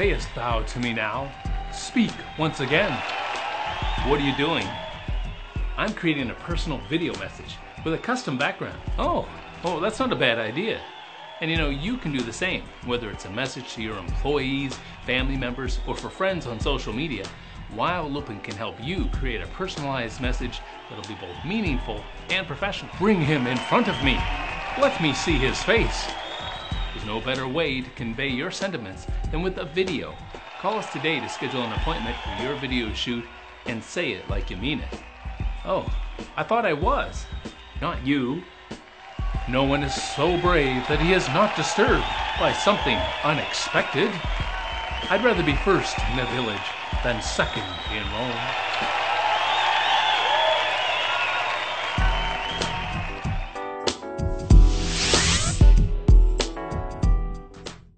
sayest thou to me now? Speak once again. What are you doing? I'm creating a personal video message with a custom background. Oh, that's not a bad idea. And you know, you can do the same, whether it's a message to your employees, family members, or for friends on social media. Wild Lupin can help you create a personalized message that'll be both meaningful and professional. Bring him in front of me. Let me see his face. There's no better way to convey your sentiments than with a video. Call us today to schedule an appointment for your video shoot and say it like you mean it. Oh, I thought I was. Not you. No one is so brave that he is not disturbed by something unexpected. I'd rather be first in the village than second in Rome.